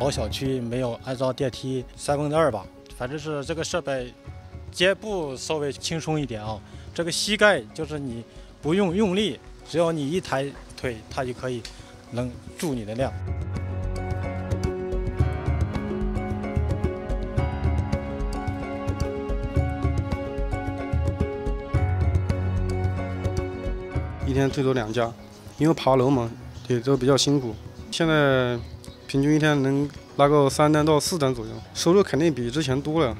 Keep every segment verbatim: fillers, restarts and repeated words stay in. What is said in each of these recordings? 老小区没有安装电梯三分之二吧，反正是这个设备，肩部稍微轻松一点啊，这个膝盖就是你不用用力，只要你一抬腿，它就可以能助你的量。 一天最多两家，因为爬楼嘛，也都比较辛苦。现在平均一天能拉个三单到四单左右，收入肯定比之前多了。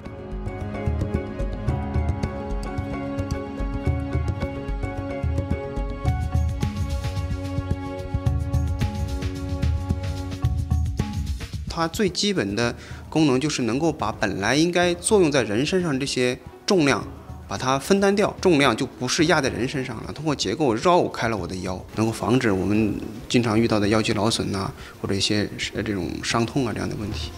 它最基本的功能就是能够把本来应该作用在人身上这些重量。 把它分担掉，重量就不是压在人身上了。通过结构绕开了我的腰，能够防止我们经常遇到的腰肌劳损呐、啊，或者一些这种伤痛啊这样的问题。